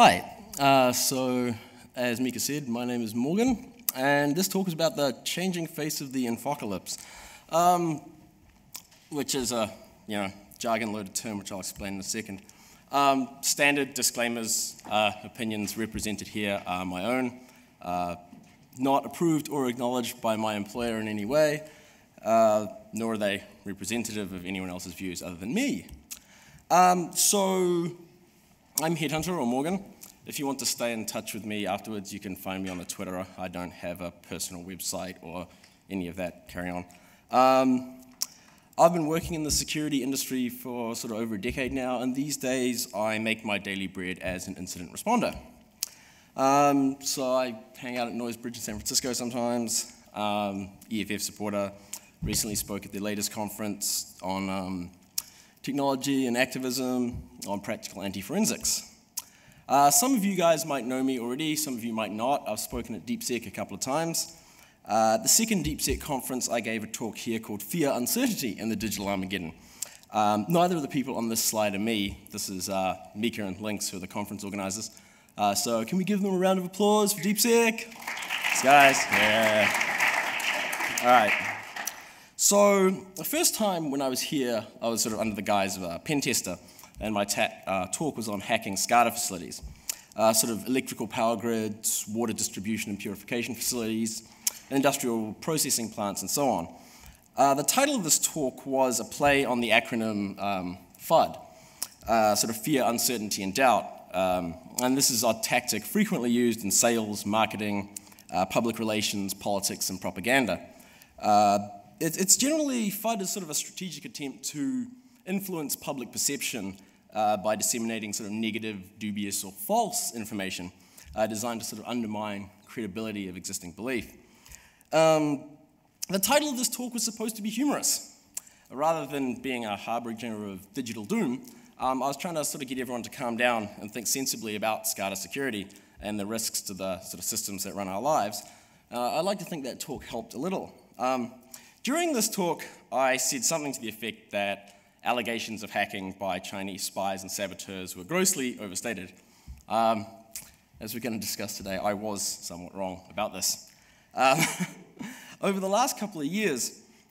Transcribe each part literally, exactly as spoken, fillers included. Hi, uh, so as Mika said, my name is Morgan, and this talk is about the changing face of the infocalypse, um, which is a you know jargon-loaded term which I'll explain in a second. Um, standard disclaimers, uh, opinions represented here are my own, uh, not approved or acknowledged by my employer in any way, uh, nor are they representative of anyone else's views other than me. Um, so. I'm Headhunter, or Morgan. If you want to stay in touch with me afterwards, you can find me on the Twitter. I don't have a personal website or any of that, carry on. Um, I've been working in the security industry for sort of over a decade now, and these days I make my daily bread as an incident responder. Um, so I hang out at Noisebridge in San Francisco sometimes, um, E F F supporter, recently spoke at their latest conference on um, technology and activism, on practical anti-forensics. Uh, some of you guys might know me already, some of you might not. I've spoken at DeepSec a couple of times. Uh, the second DeepSec conference, I gave a talk here called Fear, Uncertainty and the Digital Armageddon. Um, neither of the people on this slide are me. This is uh, Mika and Lynx, who are the conference organizers. Uh, so can we give them a round of applause for DeepSec? Thanks, guys. Yeah. All right. So the first time when I was here, I was sort of under the guise of a pen tester, and my uh, talk was on hacking SCADA facilities, uh, sort of electrical power grids, water distribution and purification facilities, industrial processing plants, and so on. Uh, the title of this talk was a play on the acronym um, F U D, uh, sort of fear, uncertainty, and doubt. Um, and this is our tactic frequently used in sales, marketing, uh, public relations, politics, and propaganda. Uh, It's generally, F U D is sort of a strategic attempt to influence public perception uh, by disseminating sort of negative, dubious, or false information uh, designed to sort of undermine credibility of existing belief. Um, the title of this talk was supposed to be humorous. Rather than being a harbinger of digital doom, um, I was trying to sort of get everyone to calm down and think sensibly about SCADA security and the risks to the sort of systems that run our lives. Uh, I'd like to think that talk helped a little. Um, During this talk, I said something to the effect that allegations of hacking by Chinese spies and saboteurs were grossly overstated. Um, as we're going to discuss today, I was somewhat wrong about this. Um, over the last couple of years,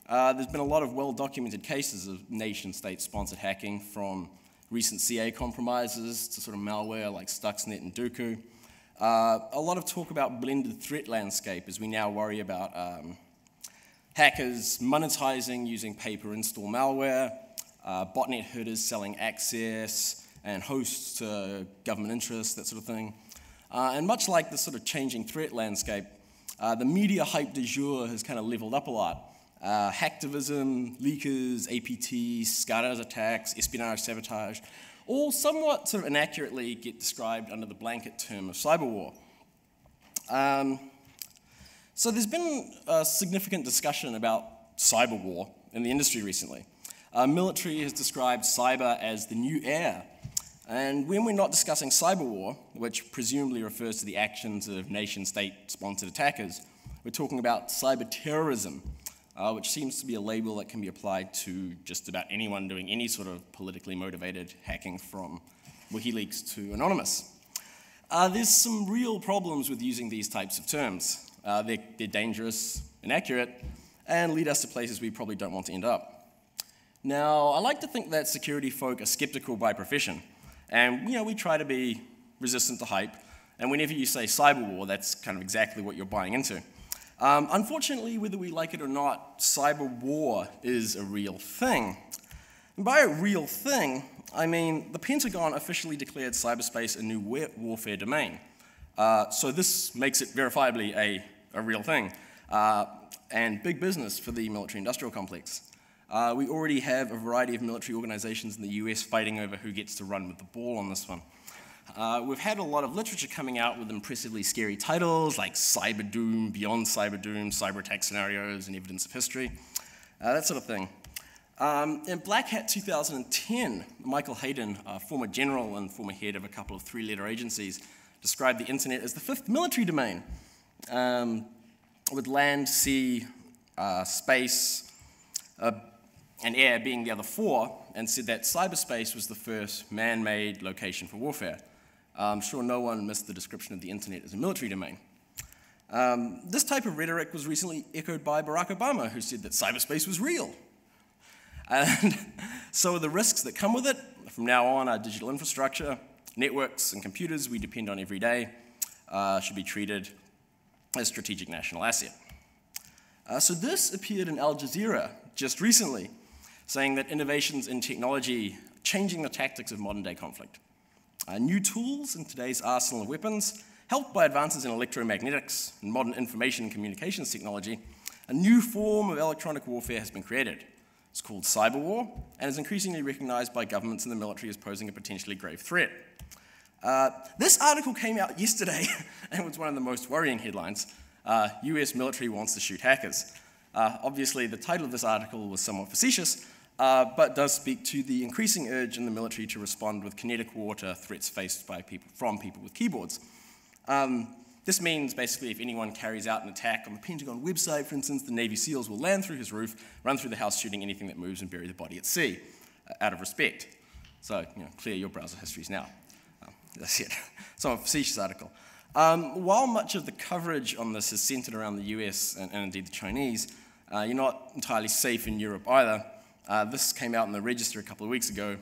uh, there's been a lot of well-documented cases of nation-state-sponsored hacking, from recent C A compromises to sort of malware like Stuxnet and Duqu. Uh, a lot of talk about blended threat landscape as we now worry about um, hackers monetizing using pay-per-install malware, uh, botnet herders selling access and hosts to government interests, that sort of thing. Uh, and much like this sort of changing threat landscape, uh, the media hype du jour has kind of leveled up a lot. Uh, hacktivism, leakers, A P T, SCADA attacks, espionage, sabotage, all somewhat sort of inaccurately get described under the blanket term of cyberwar. Um, So there's been a significant discussion about cyber war in the industry recently. Our military has described cyber as the new air. And when we're not discussing cyber war, which presumably refers to the actions of nation-state-sponsored attackers, we're talking about cyber terrorism, uh, which seems to be a label that can be applied to just about anyone doing any sort of politically motivated hacking, from WikiLeaks to Anonymous. Uh, there's some real problems with using these types of terms. Uh, they're, they're dangerous, inaccurate, and lead us to places we probably don't want to end up. Now, I like to think that security folk are skeptical by profession, and you know we try to be resistant to hype, and whenever you say cyber war, that's kind of exactly what you're buying into. Um, unfortunately, whether we like it or not, cyber war is a real thing. And by a real thing, I mean the Pentagon officially declared cyberspace a new warfare domain. Uh, so this makes it verifiably a, a real thing, uh, and big business for the military-industrial complex. Uh, we already have a variety of military organizations in the U S fighting over who gets to run with the ball on this one. Uh, we've had a lot of literature coming out with impressively scary titles like Cyber Doom, Beyond Cyber Doom, Cyber Attack Scenarios and Evidence of History, uh, that sort of thing. Um, in Black Hat two thousand ten, Michael Hayden, a former general and former head of a couple of three-letter agencies, described the internet as the fifth military domain, um, with land, sea, uh, space, uh, and air being the other four, and said that cyberspace was the first man-made location for warfare. I'm sure no one missed the description of the internet as a military domain. Um, this type of rhetoric was recently echoed by Barack Obama, who said that cyberspace was real. And so are the risks that come with it. From now on, our digital infrastructure, networks, and computers we depend on every day uh, should be treated as strategic national asset. Uh, so this appeared in Al Jazeera just recently, saying that innovations in technology are changing the tactics of modern-day conflict. Uh, new tools in today's arsenal of weapons, helped by advances in electromagnetics and modern information and communications technology, a new form of electronic warfare has been created. It's called cyber war, and is increasingly recognized by governments and the military as posing a potentially grave threat. Uh, this article came out yesterday, and was one of the most worrying headlines. Uh, U S military wants to shoot hackers. Uh, obviously, the title of this article was somewhat facetious, uh, but does speak to the increasing urge in the military to respond with kinetic war to threats faced by people, from people with keyboards. Um, this means, basically, if anyone carries out an attack on the Pentagon website, for instance, the Navy SEALs will land through his roof, run through the house shooting anything that moves, and bury the body at sea, uh, out of respect. So, you know, clear your browser histories now. Um, that's it. It's a facetious article. Um, while much of the coverage on this is centered around the U S and, and indeed the Chinese, uh, you're not entirely safe in Europe either. Uh, this came out in the Register a couple of weeks ago.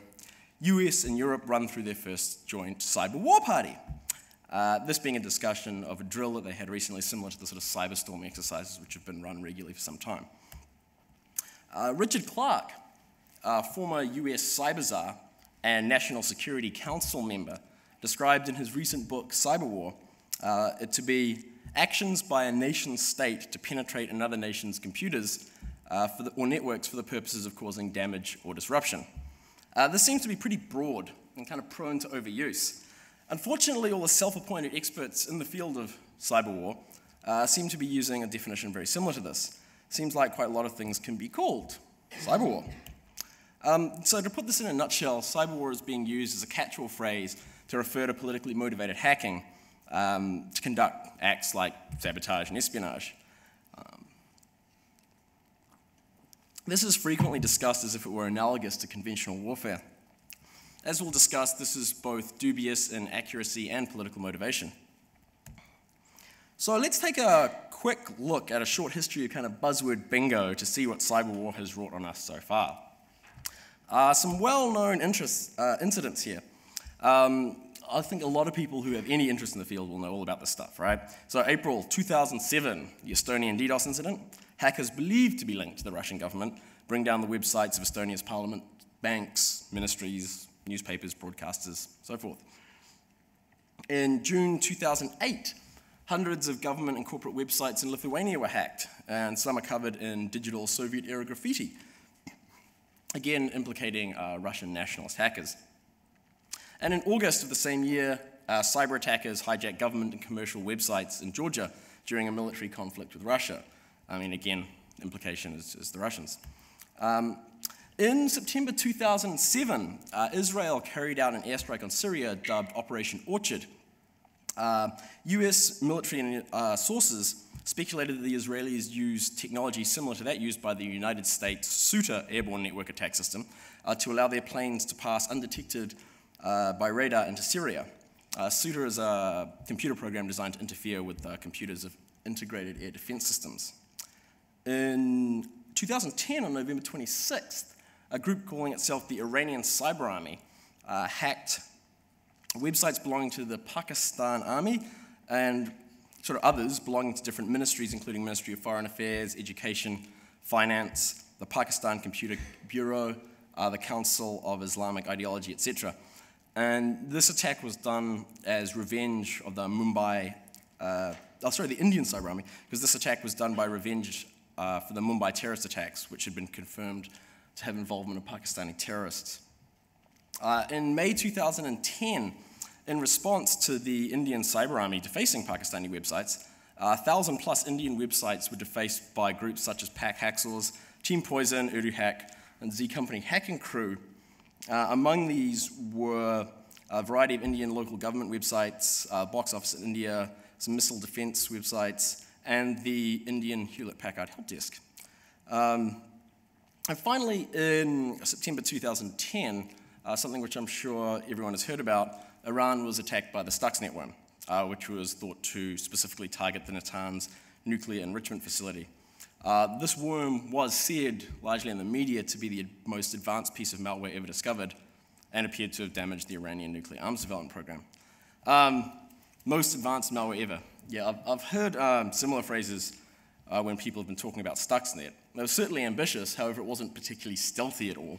U S and Europe run through their first joint cyber war party. Uh, this being a discussion of a drill that they had recently, similar to the sort of cyberstorm exercises which have been run regularly for some time. Uh, Richard Clark, uh, former U S cyber czar and National Security Council member, described in his recent book, Cyber War, uh, it to be actions by a nation state to penetrate another nation's computers uh, for the, or networks for the purposes of causing damage or disruption. Uh, this seems to be pretty broad and kind of prone to overuse. Unfortunately, all the self-appointed experts in the field of cyber war uh, seem to be using a definition very similar to this. Seems like quite a lot of things can be called cyber war. Um, so to put this in a nutshell, cyber war is being used as a catch-all phrase to refer to politically motivated hacking um, to conduct acts like sabotage and espionage. Um, this is frequently discussed as if it were analogous to conventional warfare. As we'll discuss, this is both dubious in accuracy and political motivation. So let's take a quick look at a short history of kind of buzzword bingo to see what cyber war has wrought on us so far. Uh, some well-known interest, uh, incidents here. Um, I think a lot of people who have any interest in the field will know all about this stuff, right? So April two thousand seven, the Estonian DDoS incident. Hackers believed to be linked to the Russian government bring down the websites of Estonia's parliament, banks, ministries, newspapers, broadcasters, so forth. In June two thousand eight, hundreds of government and corporate websites in Lithuania were hacked, and some are covered in digital Soviet-era graffiti, again implicating uh, Russian nationalist hackers. And in August of the same year, uh, cyber attackers hijacked government and commercial websites in Georgia during a military conflict with Russia. I mean, again, implication is, is the Russians. Um, In September two thousand seven, uh, Israel carried out an airstrike on Syria dubbed Operation Orchard. Uh, U S military uh, sources speculated that the Israelis used technology similar to that used by the United States Suter airborne network attack system uh, to allow their planes to pass undetected uh, by radar into Syria. Uh, Suter is a computer program designed to interfere with uh, computers of integrated air defense systems. In two thousand ten, on November twenty-sixth, a group calling itself the Iranian Cyber Army uh, hacked websites belonging to the Pakistan Army and sort of others belonging to different ministries, including Ministry of Foreign Affairs, Education, Finance, the Pakistan Computer Bureau, uh, the Council of Islamic Ideology, et cetera. And this attack was done as revenge of the Mumbai, uh, oh, sorry, the Indian Cyber Army, because this attack was done by revenge uh, for the Mumbai terrorist attacks, which had been confirmed to have involvement of Pakistani terrorists. Uh, in May two thousand ten, in response to the Indian Cyber Army defacing Pakistani websites, one thousand uh, plus Indian websites were defaced by groups such as Pak Hacksaws, Team Poison, Urdu Hack, and Z Company Hacking Crew. Uh, among these were a variety of Indian local government websites, uh, Box Office in India, some missile defense websites, and the Indian Hewlett-Packard Help Desk. Um, And finally, in September two thousand ten, uh, something which I'm sure everyone has heard about, Iran was attacked by the Stuxnet one, uh, which was thought to specifically target the Natanz nuclear enrichment facility. Uh, this worm was said, largely in the media, to be the most advanced piece of malware ever discovered and appeared to have damaged the Iranian nuclear arms development program. Um, most advanced malware ever. Yeah, I've, I've heard um, similar phrases uh, when people have been talking about Stuxnet. They were certainly ambitious, however, it wasn't particularly stealthy at all.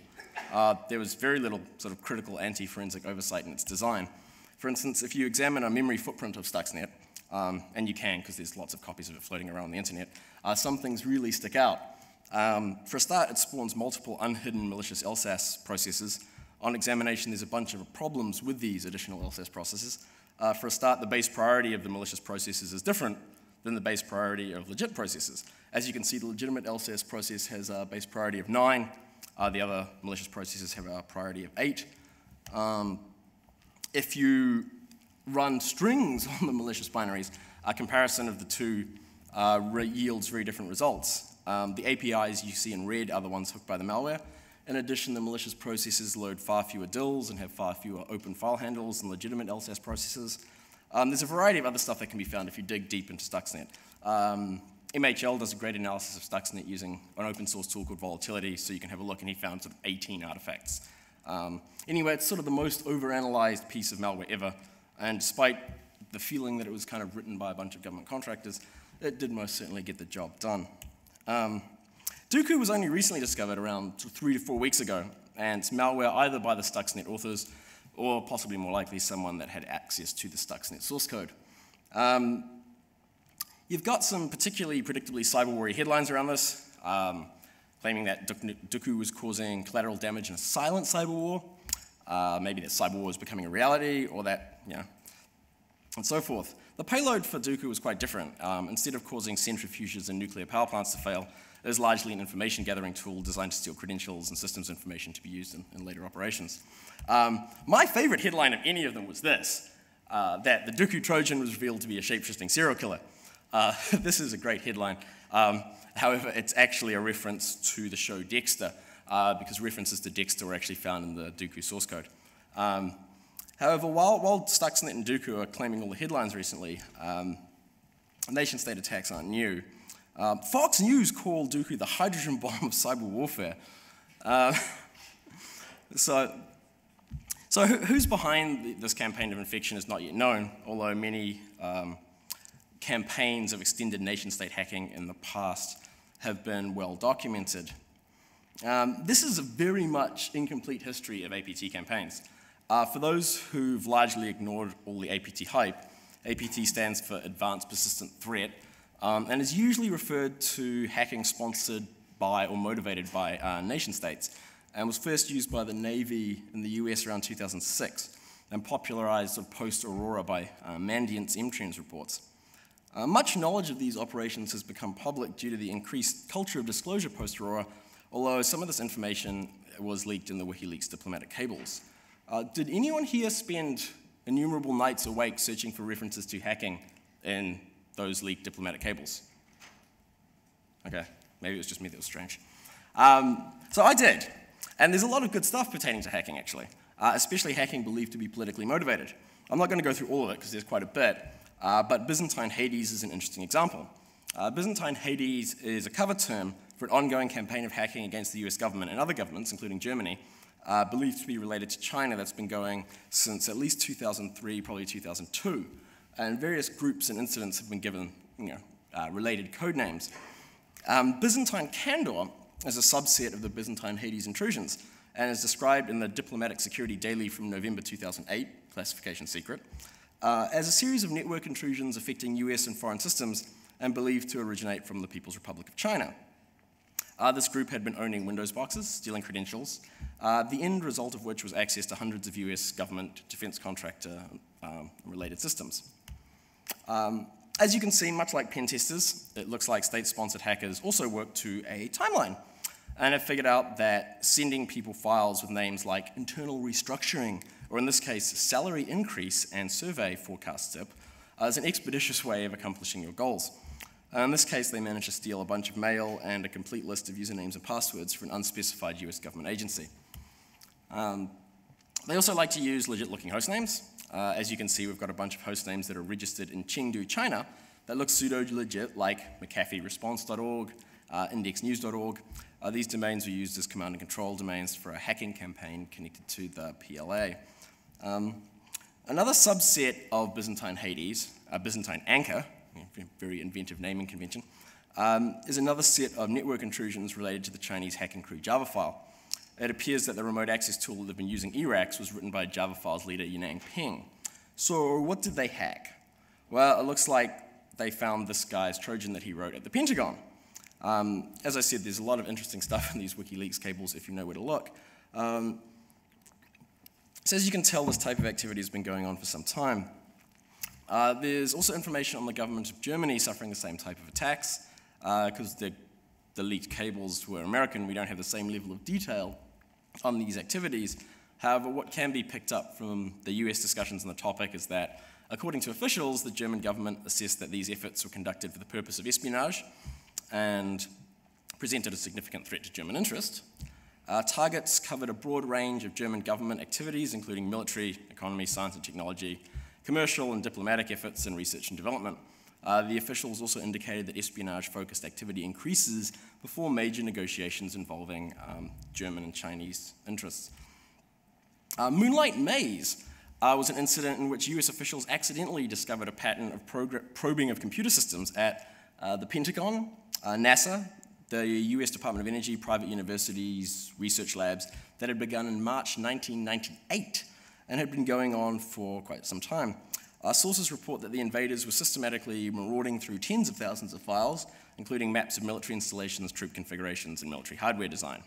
Uh, there was very little sort of critical anti-forensic oversight in its design. For instance, if you examine a memory footprint of Stuxnet, Um, and you can, because there's lots of copies of it floating around the internet, uh, some things really stick out. Um, for a start, it spawns multiple unhidden malicious L SASS processes. On examination, there's a bunch of problems with these additional L SASS processes. Uh, for a start, the base priority of the malicious processes is different than the base priority of legit processes. As you can see, the legitimate L SASS process has a base priority of nine. Uh, the other malicious processes have a priority of eight. Um, if you run strings on the malicious binaries, a comparison of the two uh, re yields very different results. Um, the A P Is you see in red are the ones hooked by the malware. In addition, the malicious processes load far fewer D I Ls and have far fewer open file handles than legitimate L SASS processes. Um, there's a variety of other stuff that can be found if you dig deep into Stuxnet. Um, M H L does a great analysis of Stuxnet using an open source tool called Volatility, so you can have a look, and he found sort of eighteen artifacts. Um, anyway, it's sort of the most overanalyzed piece of malware ever. And despite the feeling that it was kind of written by a bunch of government contractors, it did most certainly get the job done. Um, Duqu was only recently discovered around three to four weeks ago, and it's malware either by the Stuxnet authors or possibly more likely someone that had access to the Stuxnet source code. Um, you've got some particularly predictably cyber-warrior headlines around this, um, claiming that Duqu was causing collateral damage in a silent cyber war. Uh, maybe that cyber war is becoming a reality, or that, you know, and so forth. The payload for Duqu was quite different. Um, instead of causing centrifuges and nuclear power plants to fail, it was largely an information gathering tool designed to steal credentials and systems information to be used in, in later operations. Um, my favorite headline of any of them was this, uh, that the Duqu Trojan was revealed to be a shape-shifting serial killer. Uh, this is a great headline. Um, however, it's actually a reference to the show Dexter, Uh, because references to Dexter were actually found in the Duqu source code. Um, however, while, while Stuxnet and Duqu are claiming all the headlines recently, um, nation-state attacks aren't new. Um, Fox News called Duqu the hydrogen bomb of cyber warfare. Uh, so, so who, who's behind this campaign of infection is not yet known, although many um, campaigns of extended nation-state hacking in the past have been well documented. Um, this is a very much incomplete history of A P T campaigns. Uh, for those who've largely ignored all the A P T hype, A P T stands for Advanced Persistent Threat, um, and is usually referred to hacking sponsored by or motivated by uh, nation states, and was first used by the Navy in the U S around two thousand six, and popularized sort of post-Aurora by uh, Mandiant's M-Trends reports. Uh, much knowledge of these operations has become public due to the increased culture of disclosure post-Aurora, although some of this information was leaked in the WikiLeaks diplomatic cables. Uh, did anyone here spend innumerable nights awake searching for references to hacking in those leaked diplomatic cables? Okay, maybe it was just me that was strange. Um, so I did, and there's a lot of good stuff pertaining to hacking actually, uh, especially hacking believed to be politically motivated. I'm not gonna go through all of it because there's quite a bit, uh, but Byzantine Hades is an interesting example. Uh, Byzantine Hades is a cover term for an ongoing campaign of hacking against the U S government and other governments, including Germany, uh, believed to be related to China, that's been going since at least two thousand three, probably two thousand two. And various groups and incidents have been given, you know, uh, related code names. Um, Byzantine Kandor is a subset of the Byzantine Hades intrusions and is described in the Diplomatic Security Daily from November two thousand eight, classification secret, uh, as a series of network intrusions affecting U S and foreign systems and believed to originate from the People's Republic of China. Uh, this group had been owning Windows boxes, stealing credentials, uh, the end result of which was access to hundreds of U S government, defense contractor, um, related systems. Um, as you can see, much like pen testers, it looks like state-sponsored hackers also worked to a timeline and have figured out that sending people files with names like internal restructuring, or in this case, salary increase and survey forecast zip, uh, is an expeditious way of accomplishing your goals. Uh, in this case, they managed to steal a bunch of mail and a complete list of usernames and passwords for an unspecified U S government agency. Um, They also like to use legit-looking host names. Uh, as you can see, we've got a bunch of host names that are registered in Chengdu, China, that look pseudo-legit, like McAfee Response dot org, uh, Index News dot org. Uh, these domains were used as command and control domains for a hacking campaign connected to the P L A. Um, another subset of Byzantine Hades, uh, Byzantine Anchor, very inventive naming convention, um, is another set of network intrusions related to the Chinese hacking crew Java file. It appears that the remote access tool they've been using, E RAX, was written by Java files leader Yunang Ping. So what did they hack? Well, it looks like they found this guy's Trojan that he wrote at the Pentagon. Um, as I said, there's a lot of interesting stuff in these WikiLeaks cables if you know where to look. Um, so as you can tell, this type of activity has been going on for some time. Uh, there's also information on the government of Germany suffering the same type of attacks, because uh, the, the leaked cables were American. We don't have the same level of detail on these activities. However, what can be picked up from the U S discussions on the topic is that, according to officials, the German government assessed that these efforts were conducted for the purpose of espionage and presented a significant threat to German interest. Uh, targets covered a broad range of German government activities, including military, economy, science and technology, commercial and diplomatic efforts, and research and development. Uh, the officials also indicated that espionage-focused activity increases before major negotiations involving um, German and Chinese interests. Uh, Moonlight Maze uh, was an incident in which U S officials accidentally discovered a pattern of probing of computer systems at uh, the Pentagon, uh, NASA, the U S Department of Energy, private universities, research labs that had begun in March nineteen ninety-eight and had been going on for quite some time. Our sources report that the invaders were systematically marauding through tens of thousands of files, including maps of military installations, troop configurations, and military hardware design.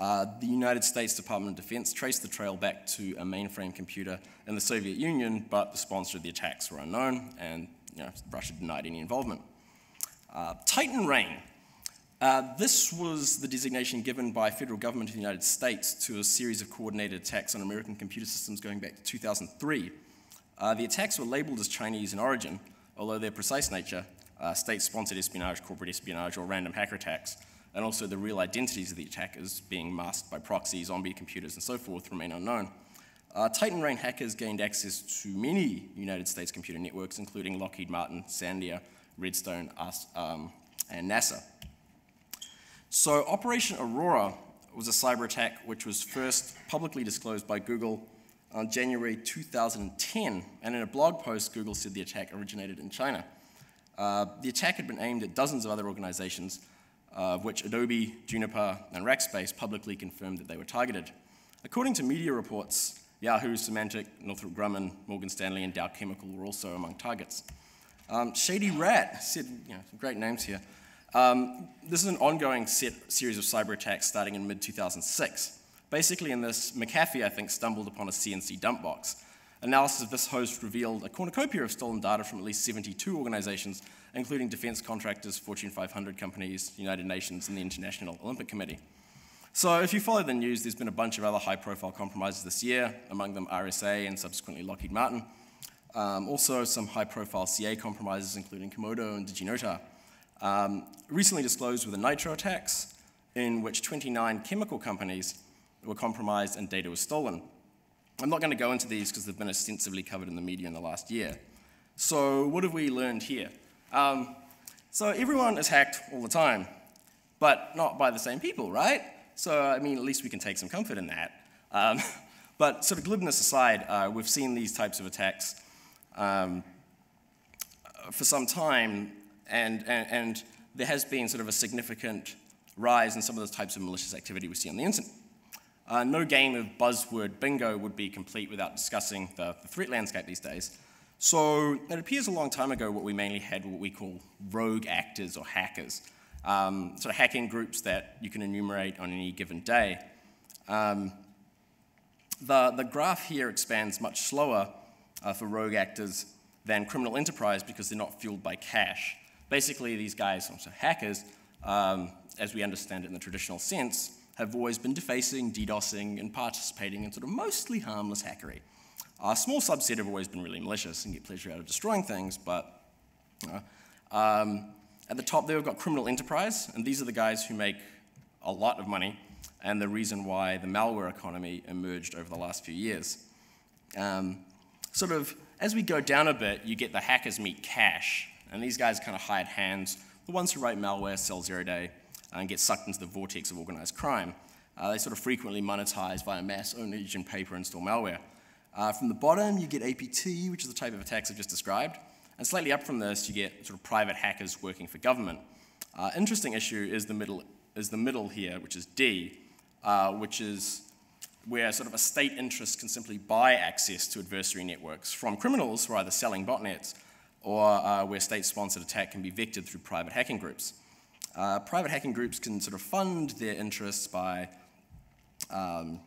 Uh, the United States Department of Defense traced the trail back to a mainframe computer in the Soviet Union, but the sponsor of the attacks were unknown, and you know, Russia denied any involvement. Uh, Titan Rain. Uh, this was the designation given by federal government of the United States to a series of coordinated attacks on American computer systems going back to two thousand three. Uh, the attacks were labeled as Chinese in origin, although their precise nature, uh, state-sponsored espionage, corporate espionage, or random hacker attacks, and also the real identities of the attackers being masked by proxies, zombie computers, and so forth, remain unknown. Uh, Titan Rain hackers gained access to many United States computer networks, including Lockheed Martin, Sandia, Redstone, um, and NASA. So Operation Aurora was a cyber attack which was first publicly disclosed by Google on January two thousand ten, and in a blog post, Google said the attack originated in China. Uh, the attack had been aimed at dozens of other organizations, uh, of which Adobe, Juniper, and Rackspace publicly confirmed that they were targeted. According to media reports, Yahoo, Symantec, Northrop Grumman, Morgan Stanley, and Dow Chemical were also among targets. Um, Shady Rat said, you know, some great names here. Um, this is an ongoing set, series of cyber attacks starting in mid two thousand six. Basically in this, McAfee, I think, stumbled upon a C N C dump box. Analysis of this host revealed a cornucopia of stolen data from at least seventy-two organizations, including defense contractors, Fortune five hundred companies, United Nations, and the International Olympic Committee. So if you follow the news, there's been a bunch of other high-profile compromises this year, among them R S A and subsequently Lockheed Martin. Um, also some high-profile C A compromises, including Komodo and DigiNotar. Um, recently disclosed were the Nitro attacks, in which twenty-nine chemical companies were compromised and data was stolen. I'm not going to go into these because they've been extensively covered in the media in the last year. So what have we learned here? Um, so everyone is hacked all the time, but not by the same people, right? So I mean, at least we can take some comfort in that. Um, but sort of glibness aside, uh, we've seen these types of attacks um, for some time, and, and, and there has been sort of a significant rise in some of those types of malicious activity we see on the internet. Uh, no game of buzzword bingo would be complete without discussing the, the threat landscape these days. So it appears a long time ago what we mainly had what we call rogue actors or hackers, um, sort of hacking groups that you can enumerate on any given day. Um, the, the graph here expands much slower uh, for rogue actors than criminal enterprise because they're not fueled by cash. Basically, these guys, also hackers, um, as we understand it in the traditional sense, have always been defacing, DDoSing, and participating in sort of mostly harmless hackery. A small subset have always been really malicious and get pleasure out of destroying things, but you know, um, at the top there we've got criminal enterprise, and these are the guys who make a lot of money and the reason why the malware economy emerged over the last few years. Um, sort of, as we go down a bit, you get the hackers meet cash, and these guys kind of hired hands. The ones who write malware, sell zero-day, and get sucked into the vortex of organized crime. Uh, they sort of frequently monetize via mass ownage and paper install malware. Uh, from the bottom, you get A P T, which is the type of attacks I've just described, and slightly up from this, you get sort of private hackers working for government. Uh, interesting issue is the middle is the middle here, which is D, uh, which is where sort of a state interest can simply buy access to adversary networks from criminals who are either selling botnets or uh, where state-sponsored attack can be vectored through private hacking groups. Uh, private hacking groups can sort of fund their interests by um,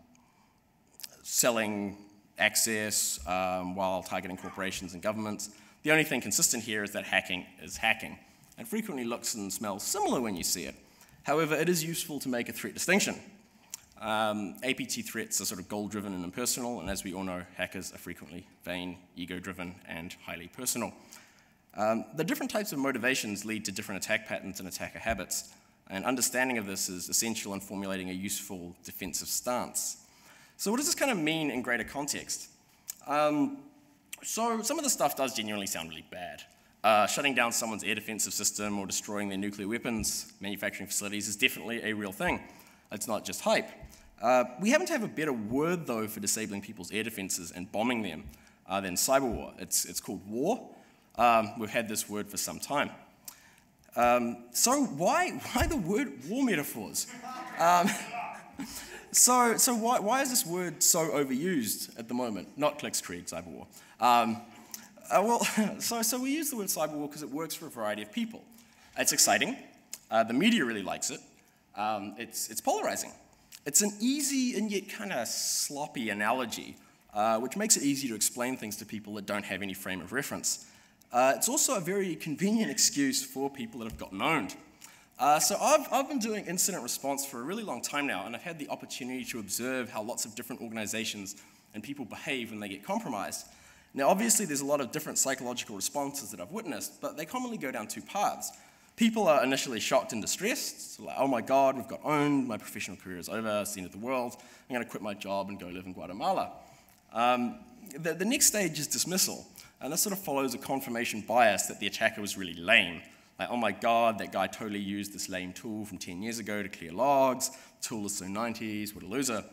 selling access um, while targeting corporations and governments. The only thing consistent here is that hacking is hacking. It frequently looks and smells similar when you see it. However, it is useful to make a threat distinction. Um, A P T threats are sort of goal-driven and impersonal, and as we all know, hackers are frequently vain, ego-driven, and highly personal. Um, the different types of motivations lead to different attack patterns and attacker habits, and understanding of this is essential in formulating a useful defensive stance. So what does this kind of mean in greater context? Um, so some of the stuff does genuinely sound really bad. Uh, shutting down someone's air defensive system or destroying their nuclear weapons manufacturing facilities is definitely a real thing. It's not just hype. Uh, we happen to have a better word, though, for disabling people's air defenses and bombing them uh, than cyber war. It's, it's called war. Um, we've had this word for some time. Um, so why, why the word war metaphors? Um, so so why, why is this word so overused at the moment? Not clicks, Craig, cyber war. Um, uh, well, so, so we use the word cyber war because it works for a variety of people. It's exciting. Uh, the media really likes it. Um, it's, it's polarizing. It's an easy and yet kind of sloppy analogy, uh, which makes it easy to explain things to people that don't have any frame of reference. Uh, it's also a very convenient excuse for people that have gotten owned. Uh, so I've, I've been doing incident response for a really long time now, and I've had the opportunity to observe how lots of different organizations and people behave when they get compromised. Now, obviously, there's a lot of different psychological responses that I've witnessed, but they commonly go down two paths. People are initially shocked and distressed, so like, oh my God, we've got owned, my professional career is over, it's the end of the world, I'm gonna quit my job and go live in Guatemala. Um, the, the next stage is dismissal, and this sort of follows a confirmation bias that the attacker was really lame. Like, oh my God, that guy totally used this lame tool from ten years ago to clear logs, the tool is so nineties, what a loser.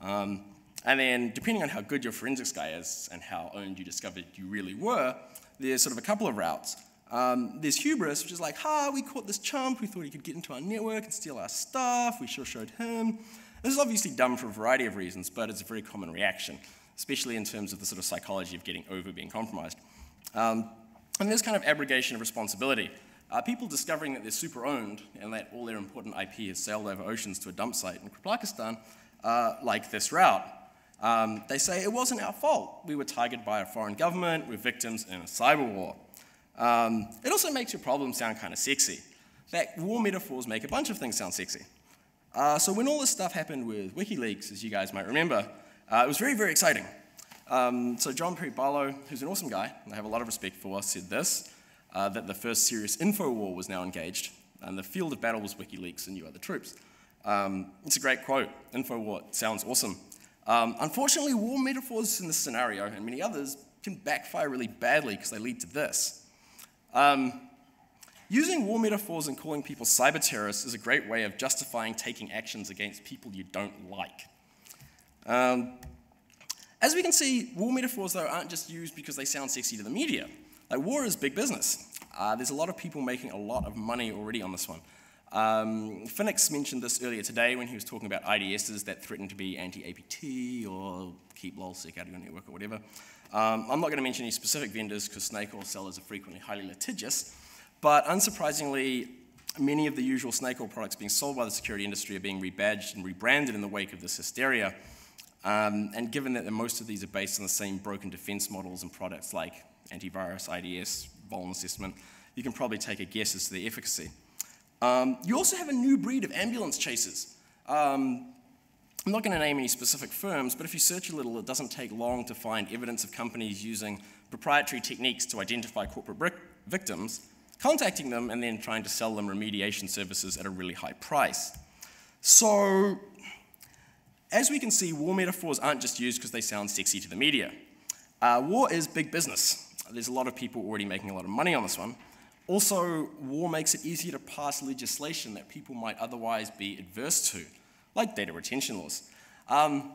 Um, and then, depending on how good your forensics guy is and how owned you discovered you really were, there's sort of a couple of routes. Um, there's hubris, which is like, ha, we caught this chump, we thought he could get into our network and steal our stuff, we sure showed him. This is obviously dumb for a variety of reasons, but it's a very common reaction, especially in terms of the sort of psychology of getting over being compromised. Um, and there's kind of abrogation of responsibility. Uh, people discovering that they're super owned and that all their important I P has sailed over oceans to a dump site in Pakistan, uh, like this route. Um, they say, it wasn't our fault, we were targeted by a foreign government, we're victims in a cyber war. Um, it also makes your problem sound kind of sexy. In fact, war metaphors make a bunch of things sound sexy. Uh, so when all this stuff happened with WikiLeaks, as you guys might remember, uh, it was very, very exciting. Um, so John Perry Barlow, who's an awesome guy, and I have a lot of respect for, said this, uh, that the first serious info war was now engaged, and the field of battle was WikiLeaks and you other troops. Um, it's a great quote. Info war sounds awesome. Um, unfortunately, war metaphors in this scenario, and many others, can backfire really badly because they lead to this. Um, using war metaphors and calling people cyber terrorists is a great way of justifying taking actions against people you don't like. Um, as we can see, war metaphors, though, aren't just used because they sound sexy to the media. Like, war is big business. Uh, there's a lot of people making a lot of money already on this one. Um, Phoenix mentioned this earlier today when he was talking about I D Ss that threaten to be anti-A P T or keep LolSec out of your network or whatever. Um, I'm not going to mention any specific vendors because snake oil sellers are frequently highly litigious, but unsurprisingly, many of the usual snake oil products being sold by the security industry are being rebadged and rebranded in the wake of this hysteria. Um, and given that most of these are based on the same broken defense models and products like antivirus, I D S, vuln assessment, you can probably take a guess as to their efficacy. Um, you also have a new breed of ambulance chasers. Um, I'm not going to name any specific firms, but if you search a little, it doesn't take long to find evidence of companies using proprietary techniques to identify corporate victims, contacting them, and then trying to sell them remediation services at a really high price. So As we can see, war metaphors aren't just used because they sound sexy to the media. Uh, war is big business. There's a lot of people already making a lot of money on this one. Also, war makes it easier to pass legislation that people might otherwise be adverse to, like data retention laws. Um,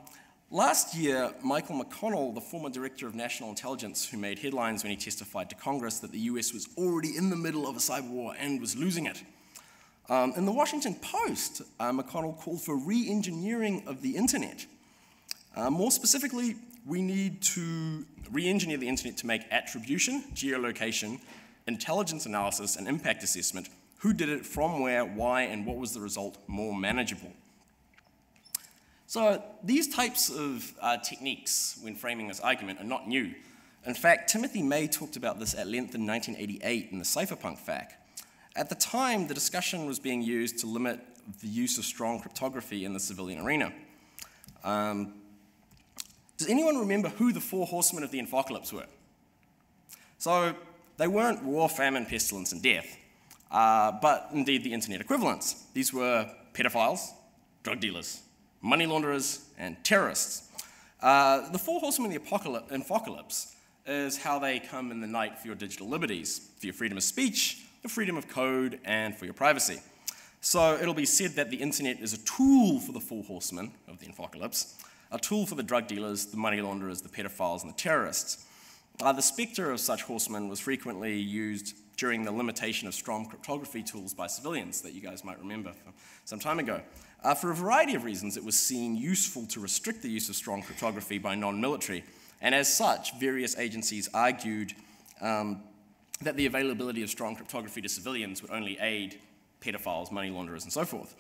last year, Michael McConnell, the former director of national intelligence, who made headlines when he testified to Congress that the U S was already in the middle of a cyber war and was losing it. Um, in the Washington Post, uh, McConnell called for re-engineering of the internet. Uh, more specifically, we need to re-engineer the internet to make attribution, geolocation, intelligence analysis, and impact assessment, who did it, from where, why, and what was the result, more manageable. So these types of uh, techniques when framing this argument are not new. In fact, Timothy May talked about this at length in nineteen eighty-eight in the Cypherpunk F A Q. At the time, the discussion was being used to limit the use of strong cryptography in the civilian arena. Um, does anyone remember who the four horsemen of the apocalypse were? So they weren't war, famine, pestilence, and death, uh, but indeed the internet equivalents. These were pedophiles, drug dealers, money launderers, and terrorists. Uh, the four horsemen of the apocalypse is how they come in the night for your digital liberties, for your freedom of speech, your freedom of code, and for your privacy. So it'll be said that the internet is a tool for the four horsemen of the apocalypse, a tool for the drug dealers, the money launderers, the pedophiles, and the terrorists. Uh, the spectre of such horsemen was frequently used during the limitation of strong cryptography tools by civilians that you guys might remember from some time ago. Uh, for a variety of reasons, it was seen useful to restrict the use of strong cryptography by non-military, and as such, various agencies argued um, that the availability of strong cryptography to civilians would only aid pedophiles, money launderers, and so forth.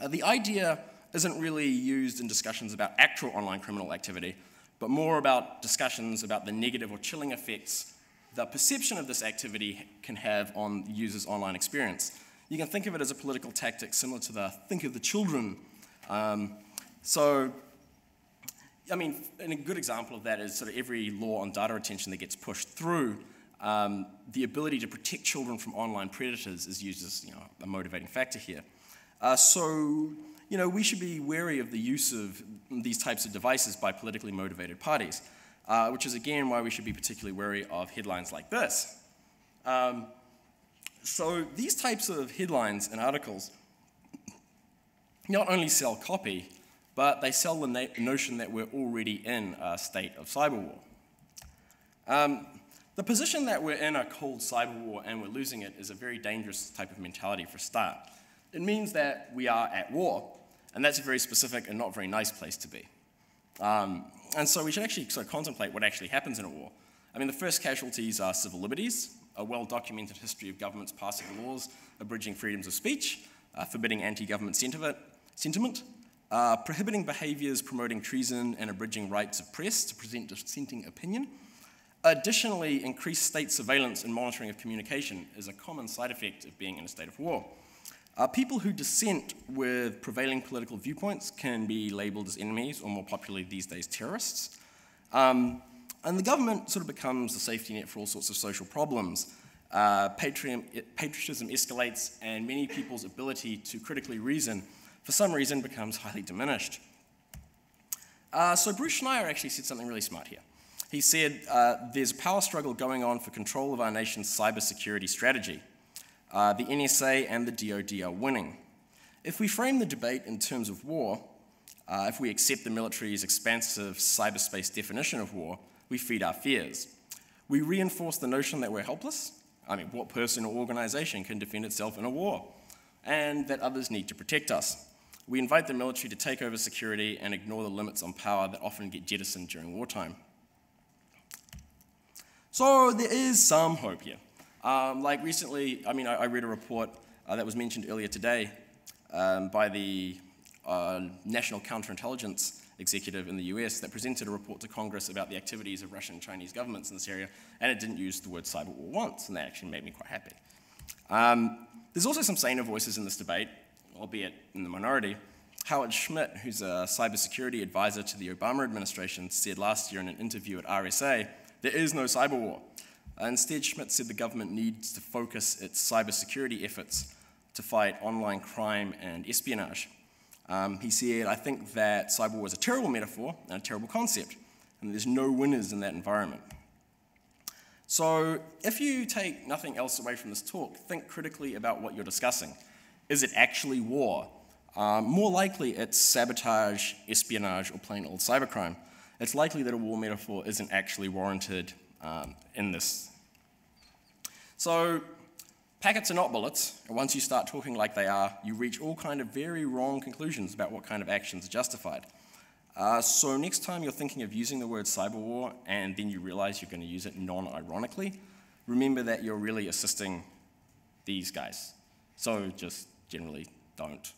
Uh, the idea isn't really used in discussions about actual online criminal activity, but more about discussions about the negative or chilling effects the perception of this activity can have on the user's online experience. You can think of it as a political tactic similar to the think of the children. Um, so, I mean, and a good example of that is sort of every law on data retention that gets pushed through, um, the ability to protect children from online predators is used as, you know, a motivating factor here. Uh, so, you know, we should be wary of the use of these types of devices by politically motivated parties, uh, which is again why we should be particularly wary of headlines like this. Um, so these types of headlines and articles not only sell copy, but they sell the notion that we're already in a state of cyber war. Um, the position that we're in a cold cyber war and we're losing it is a very dangerous type of mentality for a start. It means that we are at war, and that's a very specific and not very nice place to be. Um, and so we should actually sort of contemplate what actually happens in a war. I mean, the first casualties are civil liberties, a well-documented history of governments passing laws abridging freedoms of speech, uh, forbidding anti-government sentiment, sentiment uh, prohibiting behaviors promoting treason and abridging rights of press to present dissenting opinion. Additionally, increased state surveillance and monitoring of communication is a common side effect of being in a state of war. Uh, people who dissent with prevailing political viewpoints can be labeled as enemies, or more popularly these days, terrorists. Um, and the government sort of becomes the safety net for all sorts of social problems. Uh, patriotism escalates, and many people's ability to critically reason, for some reason, becomes highly diminished. Uh, so Bruce Schneier actually said something really smart here. He said, uh, there's a power struggle going on for control of our nation's cybersecurity strategy. Uh, the N S A and the D O D are winning. If we frame the debate in terms of war, uh, if we accept the military's expansive cyberspace definition of war, we feed our fears. We reinforce the notion that we're helpless. I mean, what person or organization can defend itself in a war? And that others need to protect us. We invite the military to take over security and ignore the limits on power that often get jettisoned during wartime. So there is some hope here. Um, like recently, I mean, I, I read a report uh, that was mentioned earlier today um, by the uh, National Counterintelligence Executive in the U S that presented a report to Congress about the activities of Russian and Chinese governments in this area, and it didn't use the word cyber war once, and that actually made me quite happy. Um, there's also some saner voices in this debate, albeit in the minority. Howard Schmidt, who's a cybersecurity advisor to the Obama administration, said last year in an interview at R S A, there is no cyber war. Instead, Schmidt said the government needs to focus its cybersecurity efforts to fight online crime and espionage. Um, he said, I think that cyberwar is a terrible metaphor and a terrible concept, and there's no winners in that environment. So if you take nothing else away from this talk, think critically about what you're discussing. Is it actually war? Um, more likely it's sabotage, espionage, or plain old cybercrime. It's likely that a war metaphor isn't actually warranted um, in this. So packets are not bullets, and once you start talking like they are, you reach all kind of very wrong conclusions about what kind of actions are justified. Uh, so next time you're thinking of using the word cyber war and then you realize you're going to use it non-ironically, remember that you're really assisting these guys. So just generally don't.